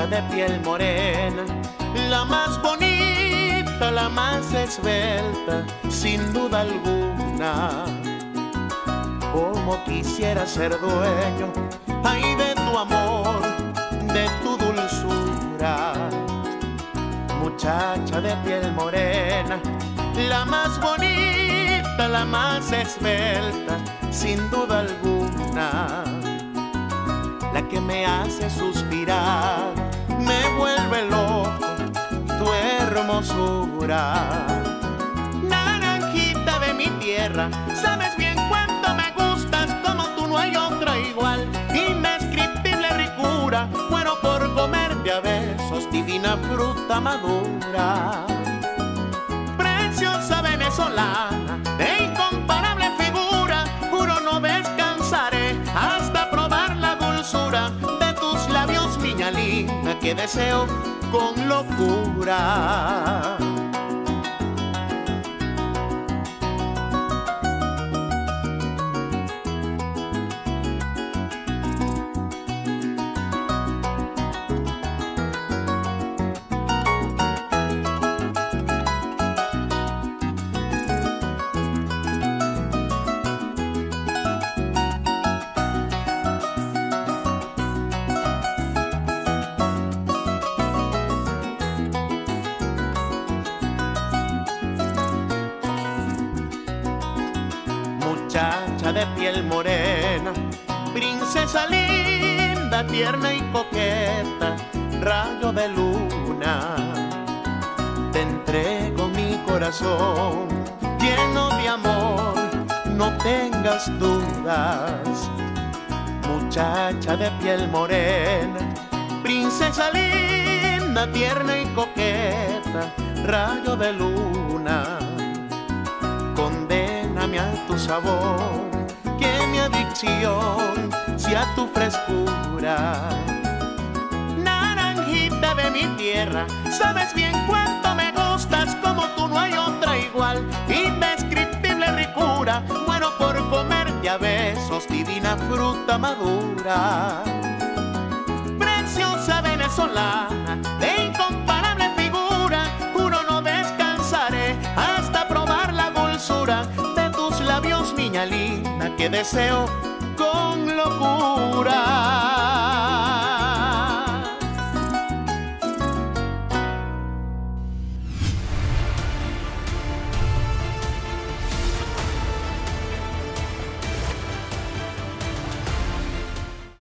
rosa de piel morena, la más bonita, la más esbelta, sin duda alguna. Como quisiera ser dueño, ay, de tu amor, de tu dulzura. Muchacha de piel morena, la más bonita, la más esbelta, sin duda alguna. La que me hace suspirar, me vuelve loco tu hermosura. Naranjita de mi tierra, sabes bien cuánto me gustas, como tú no hay otra igual. Indescriptible ricura, muero por comerte a besos, divina fruta madura. Preciosa venezolana, de incomparable figura, juro no descansaré hasta probar la dulzura de tus labios, niña linda, que deseo con locura. Muchacha de piel morena, princesa linda, tierna y coqueta, rayo de luna. Te entrego mi corazón lleno de amor, no tengas dudas. Muchacha de piel morena, princesa linda, tierna y coqueta, rayo de luna. Condéname a tu sabor, que mi adicción sea tu frescura. Naranjita de mi tierra, sabes bien cuánto me gustas, como tú no hay otra igual. Indescriptible ricura, muero por comerte a besos, divina fruta madura. Preciosa venezolana, de incomparable figura, juro no descansaré hasta probar la dulzura de tus labios, niña linda, que deseo con locura.